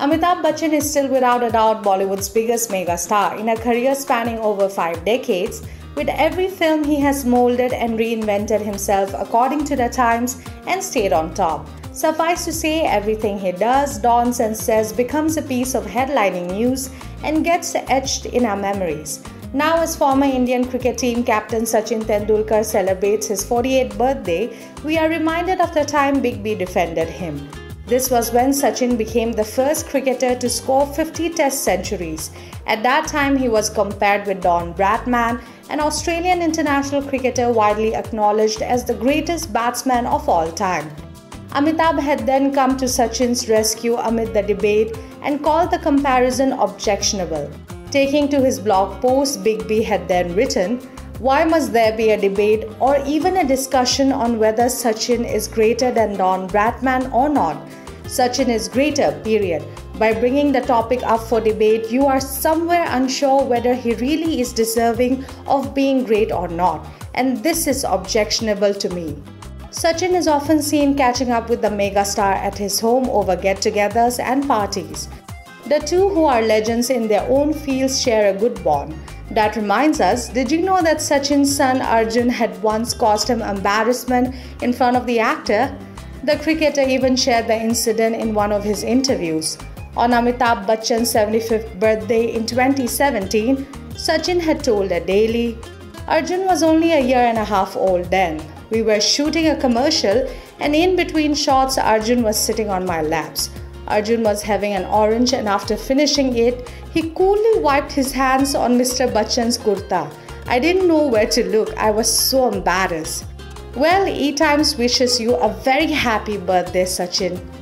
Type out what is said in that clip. Amitabh Bachchan is still without a doubt Bollywood's biggest megastar in a career spanning over 5 decades. With every film he has molded and reinvented himself according to the times and stayed on top. Suffice to say, everything he does, dons and says becomes a piece of headlining news and gets etched in our memories. Now, as former Indian cricket team captain Sachin Tendulkar celebrates his 48th birthday, we are reminded of the time Big B defended him. This was when Sachin became the first cricketer to score 50 Test centuries. At that time, he was compared with Don Bradman, an Australian international cricketer widely acknowledged as the greatest batsman of all time. Amitabh had then come to Sachin's rescue amid the debate and called the comparison objectionable. Taking to his blog post, Big B had then written, "Why must there be a debate or even a discussion on whether Sachin is greater than Don Bradman or not? Sachin is greater, period. By bringing the topic up for debate, you are somewhere unsure whether he really is deserving of being great or not. And this is objectionable to me." Sachin is often seen catching up with the megastar at his home over get-togethers and parties. The two, who are legends in their own fields, share a good bond. That reminds us, did you know that Sachin's son Arjun had once caused him embarrassment in front of the actor? The cricketer even shared the incident in one of his interviews. On Amitabh Bachchan's 75th birthday in 2017, Sachin had told a daily, "Arjun was only a year-and-a-half old then. We were shooting a commercial and in between shots Arjun was sitting on my laps. Arjun was having an orange and after finishing it, he coolly wiped his hands on Mr. Bachchan's kurta. I didn't know where to look. I was so embarrassed." Well, E Times wishes you a very happy birthday, Sachin.